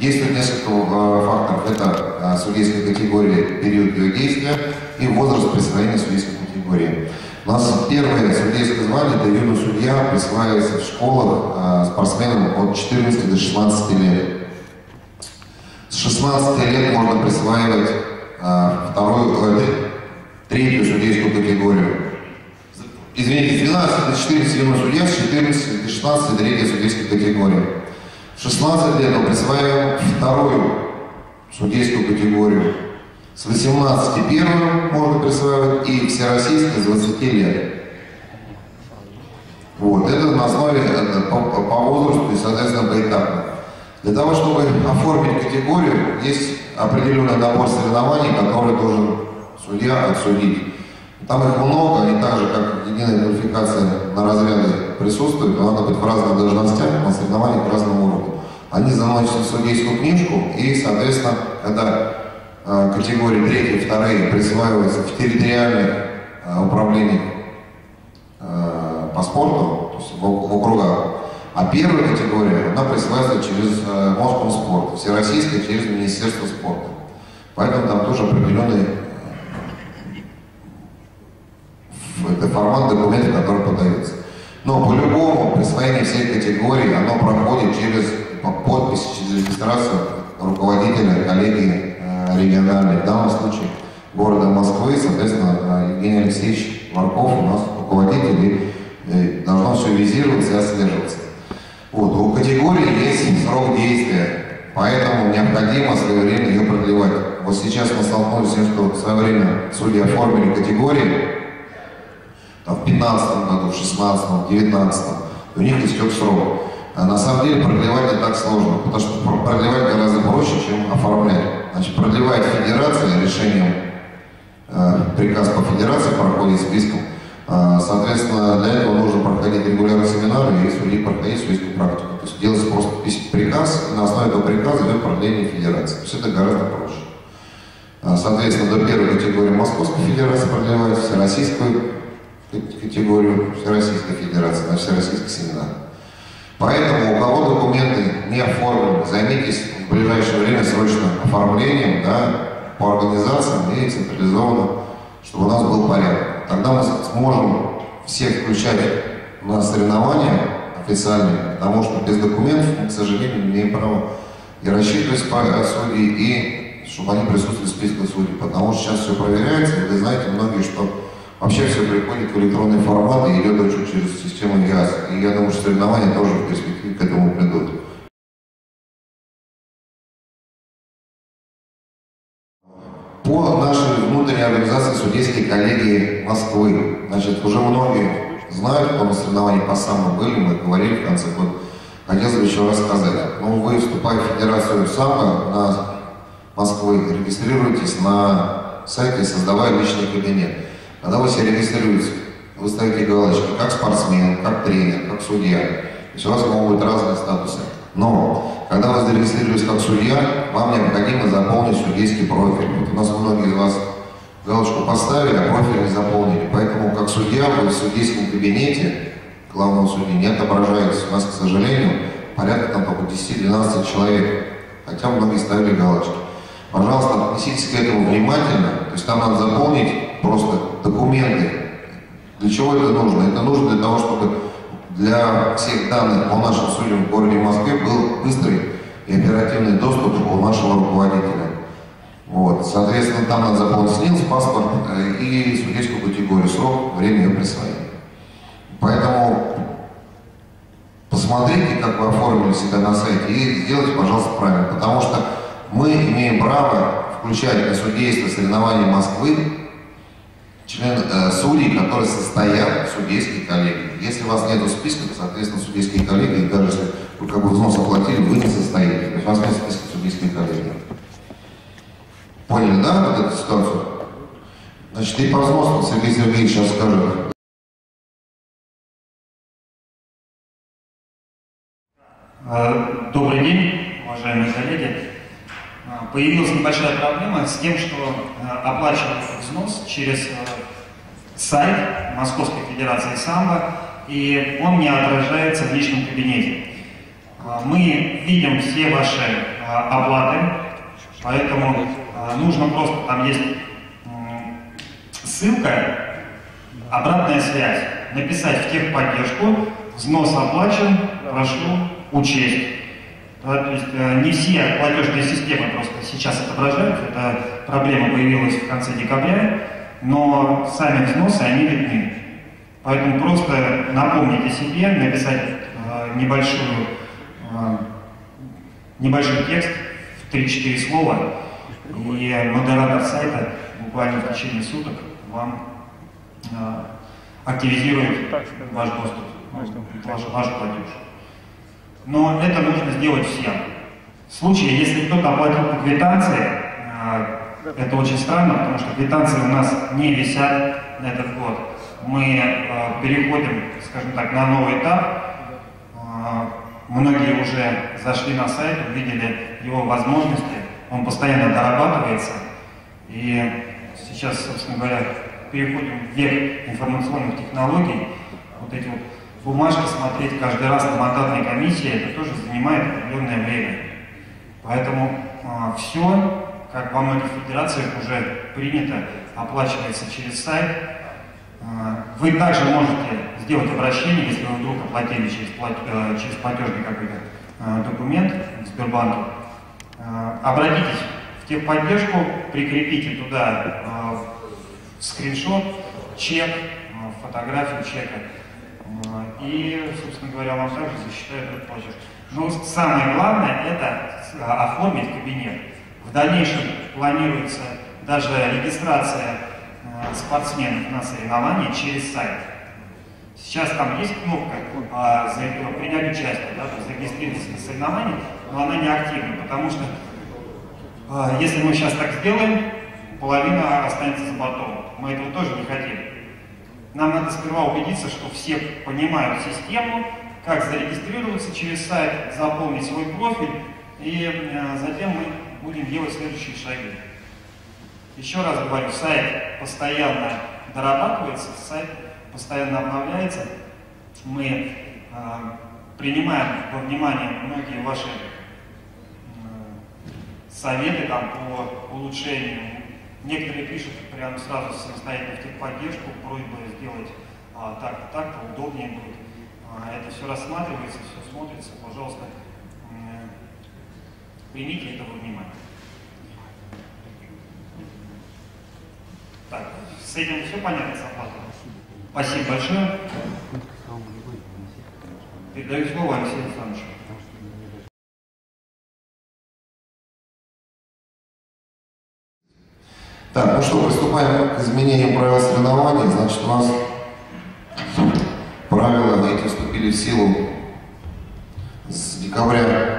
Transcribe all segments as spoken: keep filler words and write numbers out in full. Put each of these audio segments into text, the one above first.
Действует несколько фактов. Это судейская категория, период ее действия и возраст присвоения судейской категории. У нас первое судейское звание до юного судья присваивается в школах спортсменам от четырнадцати до шестнадцати лет. С шестнадцати лет можно присваивать вторую, третью судейскую категорию. Извините, с двенадцати до четырнадцати юного судья, с четырнадцати до шестнадцати третья судейская категория. В шестнадцать лет он присваивал вторую судейскую категорию. С восемнадцати первую можно присваивать и всероссийскую с двадцати лет. Вот. Это на основе это по, по возрасту и, соответственно, поэтапно. Для того, чтобы оформить категорию, есть определенный набор соревнований, который должен судья отсудить. Там их много, они так же, как единая квалификация на разряды присутствует, но надо быть в разных должностях, на соревнованиях разного уровня. Они заносятся в судейскую книжку и, соответственно, когда э, категории третья и вторая присваиваются в территориальных э, управлениях э, по спорту, то есть в, в округах, а первая категория, она присваивается через э, Москомспорт, всероссийская через Министерство спорта. Поэтому там тоже определенные это формат документа, который подается. Но по-любому присвоение всей категории, оно проходит через подпись, через регистрацию руководителя коллегии э, региональной. В данном случае города Москвы, соответственно, Евгений Алексеевич Борков у нас руководитель, и должно все визироваться и отслеживаться. Вот. У категории есть срок действия, поэтому необходимо в свое время ее продлевать. Вот сейчас мы столкнулись с тем, что в свое время судьи оформили категории, в пятнадцатом году, в шестнадцатом, в девятнадцатом, у них истек срок. А на самом деле продлевать не так сложно, потому что продлевать гораздо проще, чем оформлять. Значит, продлевает федерация решением, э, приказ по федерации проходит списком. Э, соответственно, для этого нужно проходить регулярные семинары и судьи проходить судейскую практику. То есть делается просто приказ, и на основе этого приказа идет продление федерации. То есть это гораздо проще. Соответственно, до первой категории Московской Федерации продлевает, всероссийскую категорию Всероссийской Федерации, на Всероссийский семинар. Поэтому у кого документы не оформлены, займитесь в ближайшее время срочно оформлением, да, по организациям и централизованно, чтобы у нас был порядок. Тогда мы сможем всех включать на соревнования официальные, потому что без документов мы, к сожалению, не имеем права и рассчитывать судей, и чтобы они присутствовали в списке судей, потому что сейчас все проверяется, и вы знаете многие, что вообще все приходит в электронный формат и идет очень через систему ГИАС. И я думаю, что соревнования тоже в перспективе к этому придут. По нашей внутренней организации судейской коллегии Москвы. Значит, уже многие знают, что на соревнованиях по самбо были, мы говорили в конце года. Хотелось бы еще раз сказать. Ну, вы, вступая в Федерацию самбо на Москвы, регистрируйтесь на сайте, создавая личный кабинет. Когда вы себя регистрируете, вы ставите галочки как спортсмен, как тренер, как судья. То есть у вас могут быть разные статусы. Но когда вы зарегистрируетесь как судья, вам необходимо заполнить судейский профиль. Вот у нас многие из вас галочку поставили, а профиль не заполнили. Поэтому как судья вы в судейском кабинете главного судьи не отображаетесь. У нас, к сожалению, порядка там около десяти-двенадцати человек. Хотя многие ставили галочки. Пожалуйста, отнеситесь к этому внимательно. То есть там надо заполнить просто документы. Для чего это нужно? Это нужно для того, чтобы для всех данных по нашим судьям в городе Москве был быстрый и оперативный доступ у нашего руководителя. Вот. Соответственно, там надо заполнить СНИЛС, паспорт и судейскую категорию, срок, время ее присвоения. Поэтому посмотрите, как вы оформили себя на сайте и сделайте, пожалуйста, правильно. Потому что мы имеем право включать на судейство соревнования Москвы члены э, судей, которые состоят в судейской коллегии. Если у вас нет списка, то, соответственно, судейские коллегии, даже если вы как бы взнос оплатили, вы не состоите. То есть у вас нет списка судейской коллегии. Поняли, да, вот эту ситуацию? Значит, и по взносу Сергей Сергеевич сейчас скажет. Добрый день, уважаемые коллеги. Появилась небольшая проблема с тем, что оплачиваем взнос через сайт Московской Федерации самбо, и он не отражается в личном кабинете. Мы видим все ваши оплаты, поэтому нужно просто, там есть ссылка, обратная связь, написать в техподдержку, взнос оплачен, прошу учесть. Да, то есть не все платежные системы просто сейчас отображают, эта проблема появилась в конце декабря, но сами взносы, они видны. Поэтому просто напомните себе, написать э, небольшую, э, небольшой текст в три-четыре слова, и модератор сайта буквально в течение суток вам э, активизирует ваш доступ, ваш, ваш платеж. Но это нужно сделать всем. В случае, если кто-то оплатил по квитанции, э, это очень странно, потому что квитанции у нас не висят на этот год. Мы э, переходим, скажем так, на новый этап. Э, многие уже зашли на сайт, увидели его возможности. Он постоянно дорабатывается. И сейчас, собственно говоря, переходим в век информационных технологий. Вот эти вот бумажки смотреть каждый раз на мандатной комиссии, это тоже занимает определенное время. Поэтому э, все, как во многих федерациях уже принято, оплачивается через сайт. Вы также можете сделать обращение, если вы вдруг оплатили через, плат... через платежный какой-то документ в Сбербанке. Обратитесь в техподдержку, прикрепите туда скриншот, чек, фотографию чека. И, собственно говоря, вам также засчитают этот платеж. Но самое главное – это оформить кабинет. В дальнейшем планируется даже регистрация э, спортсменов на соревнования через сайт. Сейчас там есть кнопка э, за, «Принять участие», да, «Зарегистрироваться на соревнования», но она не активна, потому что э, если мы сейчас так сделаем, половина останется за бортом. Мы этого тоже не хотели. Нам надо сперва убедиться, что все понимают систему, как зарегистрироваться через сайт, заполнить свой профиль, и э, затем мы будем делать следующие шаги. Еще раз говорю, сайт постоянно дорабатывается, сайт постоянно обновляется. Мы э, принимаем во внимание многие ваши э, советы там, по улучшению. Некоторые пишут прямо сразу самостоятельно в техподдержку, просьбы сделать э, так-то, так-то, удобнее будет. Э, это все рассматривается, все смотрится, пожалуйста. Примите это во внимание. Так, с этим все понятно, Заплата? Спасибо большое. Передаю слово Алексею Александровичу. Так, ну что, приступаем к изменению правил соревнований. Значит, у нас правила эти вступили в силу с декабря две тысячи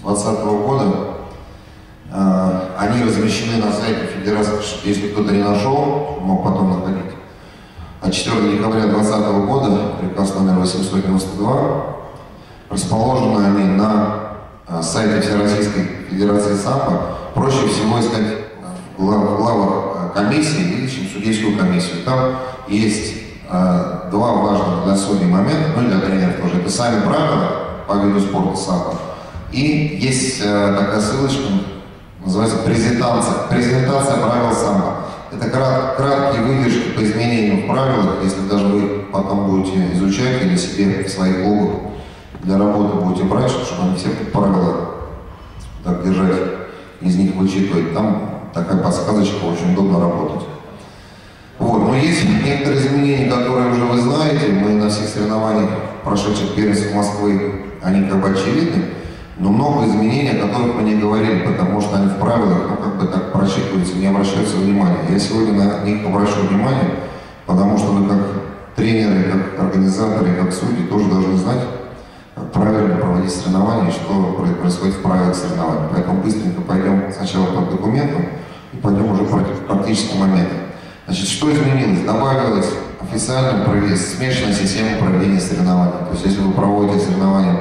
двадцатого года. Они размещены на сайте Федерации, если кто-то не нашел, мог потом находить. От четвёртого декабря две тысячи двадцатого года, приказ номер восемьсот девяносто два, расположены они на сайте Всероссийской Федерации самбо. Проще всего искать в главах комиссии, ищем судейскую комиссию. Там есть два важных для судей момента, ну и для тренеров тоже. Это сами правила по виду спорта самбо. И есть э, такая ссылочка, называется «Презентация». Презентация правил самбо. Это крат, краткие выдержки по изменениям в правилах, если даже вы потом будете изучать или себе в своих клубах для работы будете брать, чтобы они все правила так держать, из них вычитывать. Там такая подсказочка, очень удобно работать. Вот. Но есть некоторые изменения, которые уже вы знаете. Мы на всех соревнованиях, прошедших первенств Москвы, они как бы очевидны. Но много изменений, о которых мы не говорили, потому что они в правилах, ну, как бы так прочитываются, не обращаются внимания. Я сегодня на них обращу внимание, потому что вы как тренеры, как организаторы, как судьи тоже должны знать, как правильно проводить соревнования и что происходит в правилах соревнований. Поэтому быстренько пойдем сначала по документам и пойдем уже в практические моменты. Значит, что изменилось? Добавилось официально смешанная система проведения соревнований. То есть, если вы проводите соревнования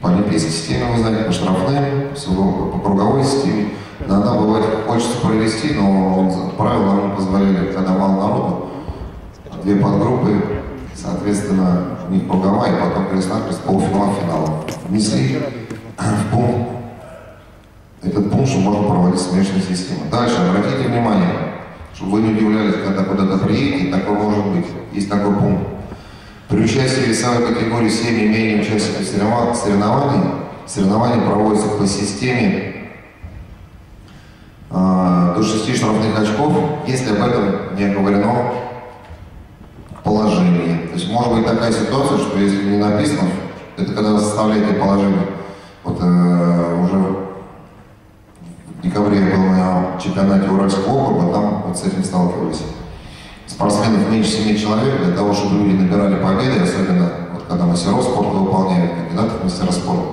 по олимпийской системе, вы знаете, по штрафной, по круговой системе. Иногда бывает, хочется провести, но правила нам позволяли, когда мало народу, две подгруппы, соответственно, у них круговая, и потом крест-накрест полуфинал-финал. Внесли в пункт. Этот пункт, что можно проводить смешанные системы. Дальше, обратите внимание, чтобы вы не удивлялись, когда куда-то приедете, такое может быть. Есть такой пункт. При участии весовой категории семь и менее участников соревнований, соревнования проводятся по системе э, до шести штрафных очков, если об этом не оговорено положение. То есть может быть такая ситуация, что если не написано, это когда вы составляете положение. Вот э, уже в декабре я был на чемпионате Уральского округа, там вот с этим сталкивались. Спортсменов меньше семи человек, для того, чтобы люди набирали победы, особенно вот, когда мастера спорта выполняли, кандидатов в мастера спорта,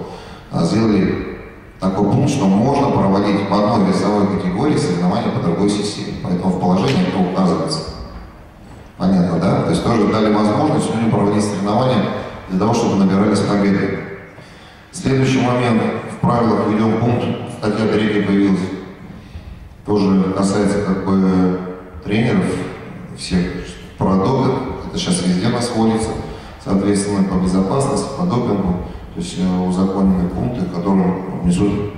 сделали такой пункт, что можно проводить по одной весовой категории соревнования по другой системе. Поэтому в положении это указывается. Понятно, да? То есть тоже дали возможность людям проводить соревнования для того, чтобы набирались победы. Следующий момент. В правилах введен пункт, статья третья появилась. Тоже касается как бы тренеров, всех продуктов, это сейчас везде нас вводится, соответственно, по безопасности, по допингу, то есть узаконенные пункты, которые несут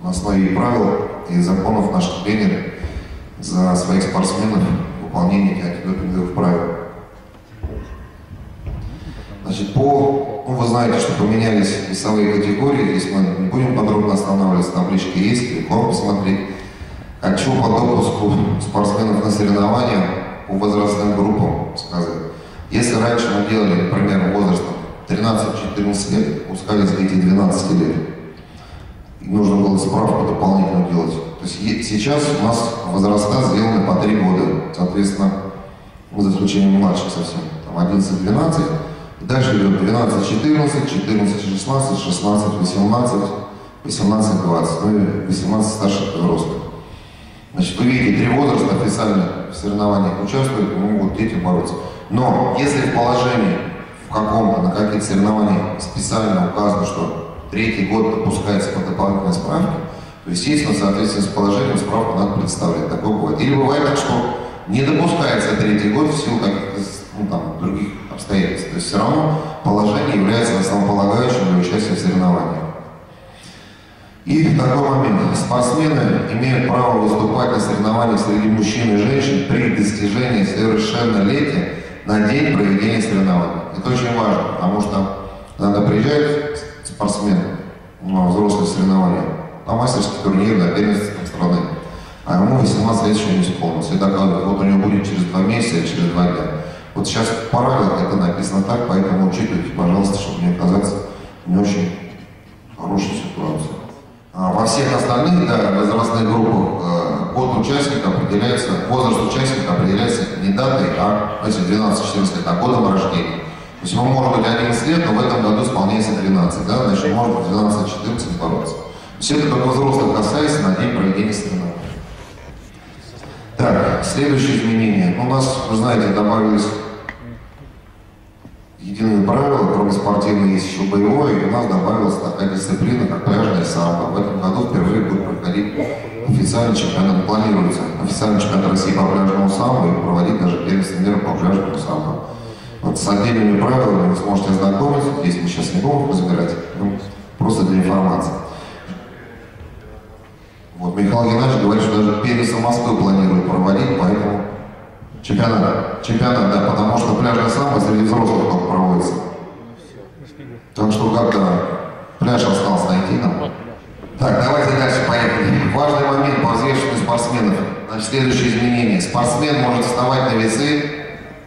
на основе правил и законов наших тренеров за своих спортсменов выполнение антидопинговых правил. Значит, по, ну, вы знаете, что поменялись весовые категории, здесь мы не будем подробно останавливаться, таблички есть, легко посмотреть. Хочу по допуску спортсменов на соревнования по возрастным группам сказать. Если раньше мы делали, например, возрастом тринадцать-четырнадцать лет, пускали с дети двенадцати лет, нужно было справку дополнительно делать. То есть сейчас у нас возраста сделаны по три года, соответственно, за исключением младших совсем, там одиннадцать-двенадцать, дальше идет двенадцать-четырнадцать, четырнадцать-шестнадцать, шестнадцать-восемнадцать, восемнадцать-двадцать, ну и восемнадцать старших взрослых. Значит, вы видите, три возраста официально в соревнованиях участвуют, могут дети бороться. Но если в положении, в каком-то, на каких-то соревнованиях специально указано, что третий год допускается по дополнительной справке, то, естественно, в соответствии с положением справку надо представлять. Такое бывает. Или бывает так, что не допускается третий год в силу каких-то, ну, там, других обстоятельств. То есть все равно положение является основополагающим для участия в соревнованиях. И такой момент. Спортсмены имеют право выступать на соревнованиях среди мужчин и женщин при достижении совершеннолетия на день проведения соревнований. Это очень важно, потому что когда приезжает спортсмен на взрослые соревнования, на мастерский турнир, на первенство страны, а ему восемнадцать лет еще не исполнилось. И доказывают, вот у него будет через два месяца или через два дня. Вот сейчас в правилах это написано так, поэтому учитывайте, пожалуйста, чтобы не оказаться не очень хорошей ситуацией. Во всех остальных, да, возрастных группах э, год участника определяется, возраст участника определяется не датой, а двенадцать-четырнадцать лет, а годом рождения. То есть ему может быть одиннадцать лет, но в этом году исполняется двенадцать, да, значит может быть двенадцать-четырнадцать бороться. Все это только взрослых касается на день проведения соревнований. Так, следующее изменение. У нас, вы знаете, добавились единые правила, кроме спортивного есть еще боевое, и у нас добавилась такая дисциплина, как пляжная самбо. В этом году впервые будет проходить официальный чемпионат, планируется официальный чемпионат России по пляжному самбо и проводить даже первенство мира по пляжному самбо. Вот с отдельными правилами вы сможете ознакомиться, здесь мы сейчас не будем разбирать, ну, просто для информации. Вот Михаил Геннадьевич говорит, что даже первенство Москвы планирует проводить, поэтому чемпионат, чемпионат, да, потому что пляжная самбо среди взрослых только проводится. Так что как-то пляж остался найти нам. Так, давайте дальше поехали. Важный момент по взвешиванию спортсменов. Значит, следующее изменение. Спортсмен может вставать на весы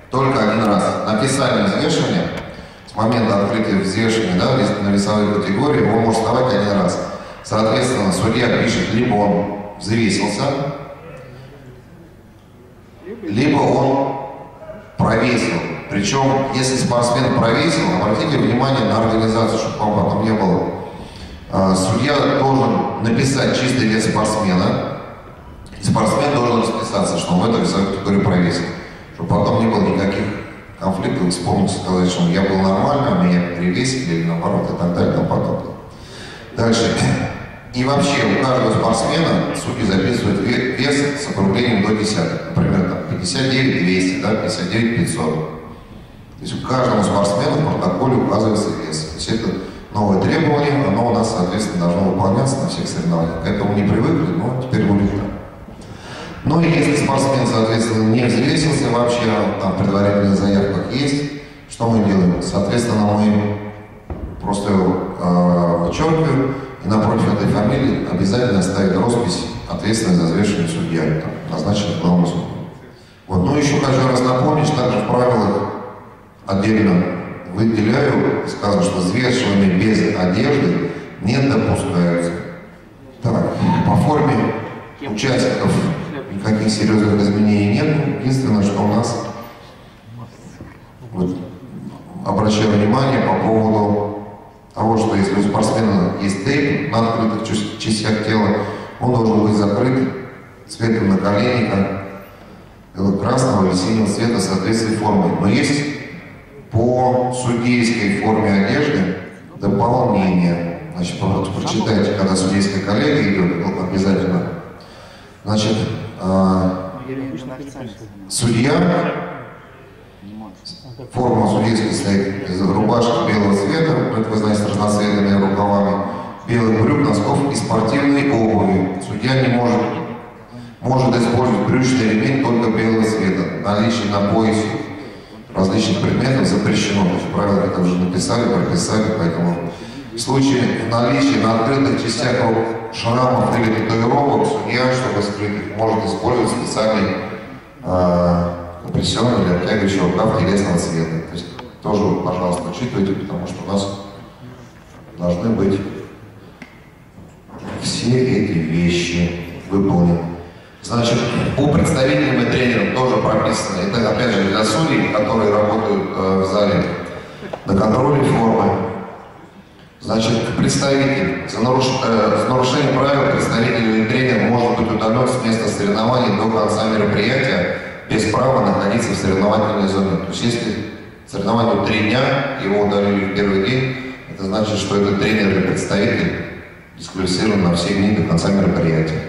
только один раз. На официальное взвешивание, с момента открытия взвешивания, да, на весовой категории, он может вставать один раз. Соответственно, судья пишет, либо он взвесился, либо он провесил. Причем, если спортсмен провесил, обратите внимание на организацию, чтобы вам потом не было. А, судья должен написать чистый вес спортсмена, и спортсмен должен расписаться, что он в этой весовой категории провесил. Чтобы потом не было никаких конфликтов, вспомнить, сказать, что я был нормально, а меня перевесили, или наоборот, и так далее, и тому подобное. Дальше. И вообще у каждого спортсмена судьи записывают вес с округлением до десяток. Например, там пятьдесят девять двести, да, пятьдесят девять пятьсот. То есть у каждого спортсмена в протоколе указывается вес. То есть это новое требование, оно у нас, соответственно, должно выполняться на всех соревнованиях. К этому не привыкли, но теперь будет так. Ну и если спортсмен, соответственно, не взвесился вообще, там предварительная заявка есть, что мы делаем? Соответственно, мы просто э, вычеркиваем и напротив этой фамилии обязательно ставить роспись ответственной за взвешивание судья, назначенный главным судьей. Вот. Ну еще хочу раз напомнить, что также в правилах отдельно выделяю, сказано, что взвешивание без одежды не допускается. Так, по форме участников никаких серьезных изменений нет. Единственное, что у нас, вот, обращаю внимание по поводу того, что если у спортсмена есть тейп на открытых частях тела, он должен быть закрыт цветом наколенника красного или синего цвета в соответствии формы. Но есть по судейской форме одежды дополнение. Значит, вот, прочитайте, когда судейская коллегия идет, обязательно. Значит, э, судья, форма судейской стоит из рубашек белого цвета, это вы знаете, с разноцветными рукавами, белых брюк, носков и спортивной обуви. Судья не может, может использовать брючный ремень только белого цвета. Наличие на поясе различных предметов запрещено. Правила это уже написали, прописали, поэтому в случае наличия на открытых частях шрамов или татуировок судья, чтобы скрыть их, может использовать специальный э, компрессионный или обтягивающий рукав телесного цвета. То есть тоже, пожалуйста, учитывайте, потому что у нас должны быть все эти вещи выполнены. Значит, по представителям и тренерам тоже прописано. Это опять же для судей, которые работают э, в зале на контроле формы. Значит, представитель за, наруш... э, за нарушение правил представитель или тренер может быть удален с места соревнований до конца мероприятия без права находиться в соревновательной зоне. То есть если соревнованию три дня, его удалили в первый день, это значит, что этот тренер или представитель дисквалифицирован на все дни до конца мероприятия.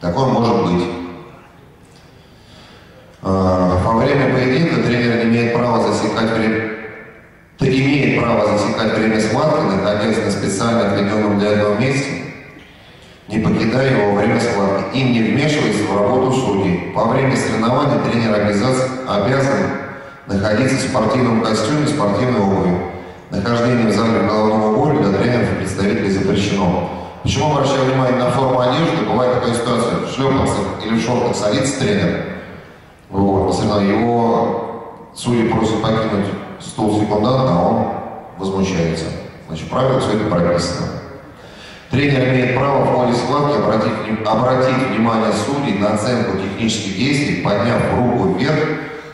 Такое может быть. Э, во время поединка тренер имеет право засекать время. имеет право засекать время схватки, находясь на специально отведенном для этого месте, не покидая его во время схватки и не вмешиваясь в работу судей. Во время соревнований тренер обязан находиться в спортивном костюме, спортивной обуви. Нахождение в зале головного боя для тренеров и представителей запрещено. Почему обращаю внимание на форму одежды? Бывает такая ситуация, в шлепанцах или в шортах садится тренер, вот, его судьи просят покинуть стол секунданта, а он возмущается. Значит, правило все это прописано. Тренер имеет право в ходе схватки обратить, обратить внимание судей на оценку технических действий, подняв руку вверх,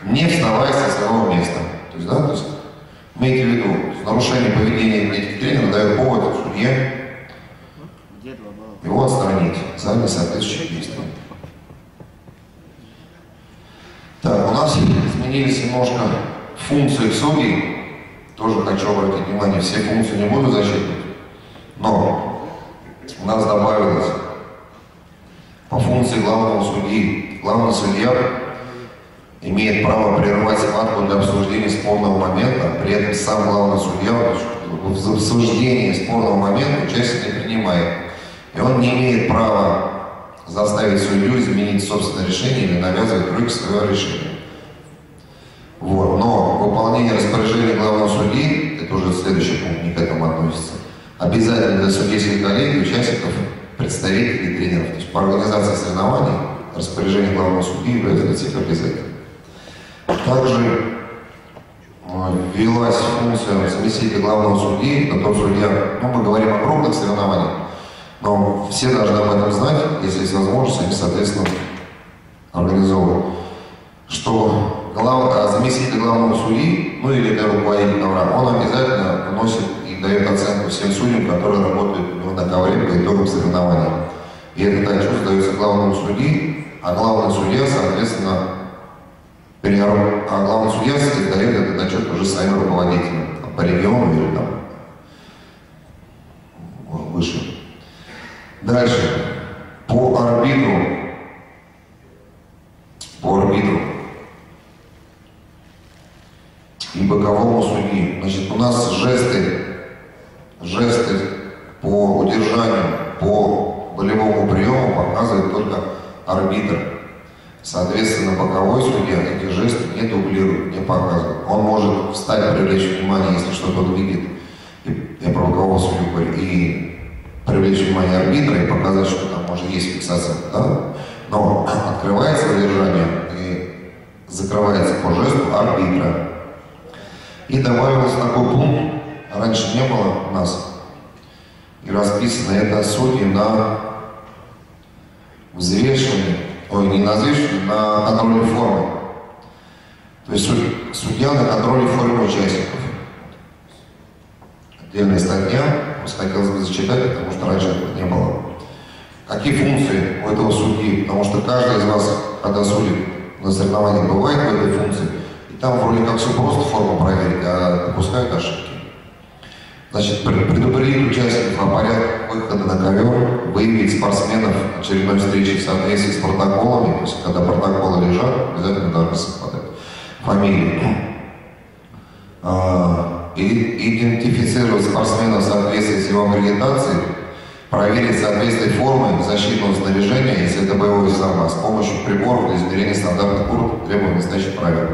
не вставая со своего места. То есть, да, то есть, имейте в виду, нарушение поведения этих тренеров дает повод судье его отстранить за несоответствующие действия. Так, у нас изменились немножко функции судей, тоже хочу обратить внимание, все функции не буду зачитывать, но у нас добавилось по функции главного судьи. Главный судья имеет право прервать схватку для обсуждения спорного момента, при этом сам главный судья в обсуждении спорного момента участие не принимает. И он не имеет права заставить судью изменить собственное решение или навязывать других свое решение. Вот. Но выполнение распоряжения главного судьи, это уже следующий пункт, не к этому относится, обязательно для судейских коллег, участников, представителей и тренеров. То есть по организации соревнований распоряжение главного судьи является для всех обязательным. Также ввелась функция заместителя главного судьи, на то судья, ну, мы говорим о крупных соревнованиях, но все должны об этом знать, если есть возможность, они, соответственно, организовывают. Что глав... заместитель главного судьи, ну или руководитель ковра, он обязательно вносит и дает оценку всем судьям, которые работают ну, на ковре по итогам соревнований. И это также дается главному судьи, а главный судья, соответственно, пере... а главный судья дает этот отчет уже своим руководителям по региону или там выше. Дальше. По арбитру. По арбитру. И боковому судьи. Значит, у нас жесты жесты по удержанию, по болевому приему показывает только арбитр. Соответственно, боковой судья эти жесты не дублирует, не показывает. Он может встать, привлечь внимание, если что-то он видит, я про бокового судью говорю, и привлечь внимание арбитра и показать, что там, может, есть фиксация. Да? Но открывается удержание и закрывается по жесту арбитра. И добавился такой пункт, раньше не было у нас, и расписано это судьи на взвешивании, ой, не на взвешивании, на контроле формы. То есть судья на контроле формы участников. Отдельная статья, просто хотелось бы зачитать, потому что раньше этого не было. Какие функции у этого судьи? Потому что каждый из вас, когда судит на соревнованиях, бывает в этой функции, и там вроде как все просто форму проверить, а допускают ошибки. Значит, предупредить участников о порядке выхода на ковер, выявить спортсменов очередной встречи в соответствии с протоколами, то есть когда протоколы лежат, обязательно должны совпадать фамилии. Идентифицировать спортсмена в соответствии с его аккредитацией, проверить соответствие формы защитного снаряжения, если это боевой самбо, с помощью приборов для измерения стандартных уровней требований сдачи правил.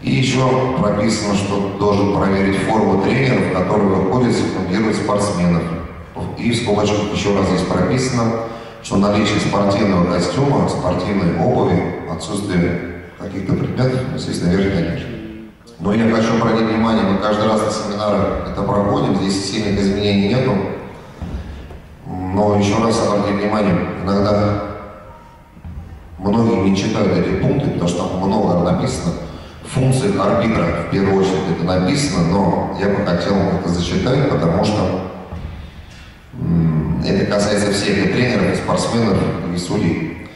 И еще прописано, что должен проверить форму тренеров, которые выходят секундировать спортсменов. И в скобочках еще раз здесь прописано, что наличие спортивного костюма, спортивной обуви, отсутствие каких-то предметов, естественно, верно, конечно. Но я хочу обратить внимание, мы каждый раз на семинарах это проходим, здесь сильных изменений нету. Но еще раз обратите внимание, иногда многие не читают эти пункты, потому что там много написано. Функции арбитра, в первую очередь, это написано, но я бы хотел это зачитать, потому что это касается всех и тренеров, и спортсменов, и судей.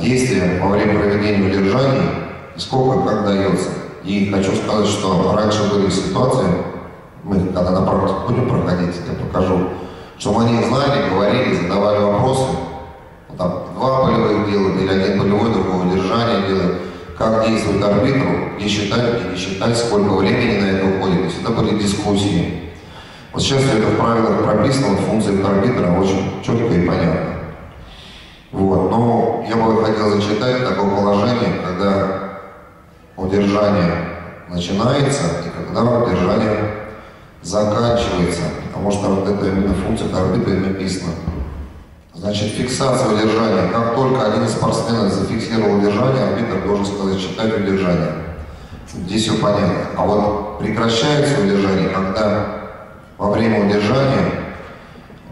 Действия во время проведения удержаний, сколько, как дается. И хочу сказать, что раньше были ситуации, мы когда на практике будем проходить, я покажу, чтобы они знали, говорили, задавали вопросы. Вот там два полевых делают, или один полевой, другое удержание делает. Как действует арбитру, не считать, не считать, сколько времени на это уходит. То есть это были дискуссии. Вот сейчас все это в правилах прописано, функция арбитра очень четко и понятно. Вот. Но я бы хотел зачитать такое положение, когда удержание начинается и когда удержание заканчивается. Потому что вот это именно функция арбитра и написано. Значит, фиксация удержания. Как только один из спортсменов зафиксировал удержание, арбитр должен сказать «считать удержание». Здесь все понятно. А вот прекращается удержание, когда во время удержания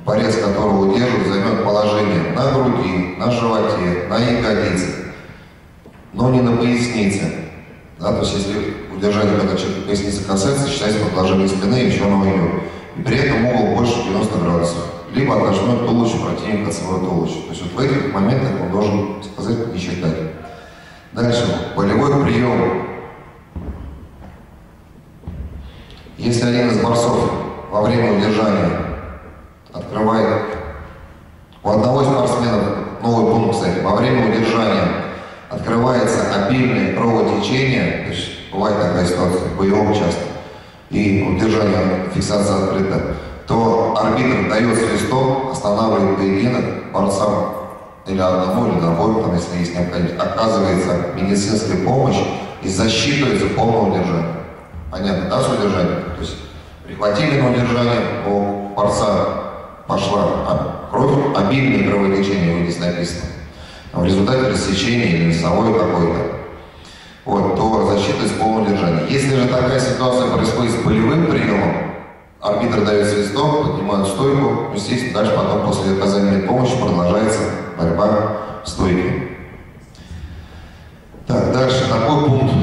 борец, которого удерживает, займет положение на груди, на животе, на ягодице, но не на пояснице. Да, то есть, если удержание, когда человек поясница касается, считается положение спины, еще оно идет. И при этом угол больше девяноста градусов. Либо отожмет туловище противника от своего туловища. То есть вот в этих моментах он должен сказать «не считать». Дальше. Болевой прием. Если один из борцов во время удержания открывает... У одного из спортсменов, новый пункт, кстати, во время удержания открывается обильное кровотечение, то есть бывает такая ситуация, в боевом часто, и удержание, фиксация открыта, то арбитр дает свисток, останавливает поединок борцам или одному, или другому, там, если есть необходимость, оказывается медицинская помощь и засчитывается полное удержание. Понятно, да, с удержанием? То есть прихватили на удержание, у борца пошла кровь, обильное кровотечение, здесь написано, в результате рассечения или носовой какой-то. Вот, то засчитывается полное удержание. Если же такая ситуация происходит с болевым приемом, арбитр дает свисток, поднимают стойку, естественно, дальше потом после оказания помощи продолжается борьба в стойке. Так, дальше такой пункт.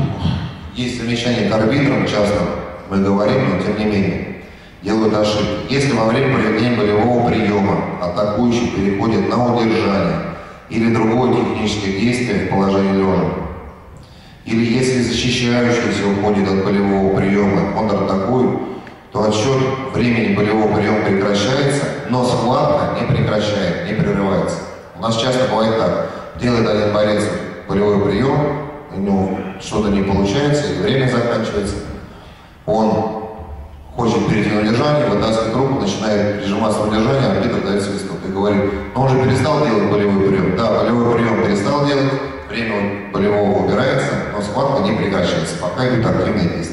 Есть замечания к арбитрам, часто мы говорим, но тем не менее, делают ошибки. Если во время проведения болевого приема атакующий переходит на удержание или другое техническое действие в положении лежа, или если защищающийся уходит от болевого приема, контратакует, то отсчет времени болевого приема прекращается, но схватка не прекращает, не прерывается. У нас часто бывает так. Делает один борец болевой прием, у него что-то не получается, и время заканчивается. Он хочет перейти на удержание, удержания, вытаскивает руку, начинает прижиматься в удержание, арбитр дает свисток и говорит: ну он же перестал делать болевой прием. Да, болевой прием перестал делать, время болевого убирается, но схватка не прекращается, пока идет активное действие.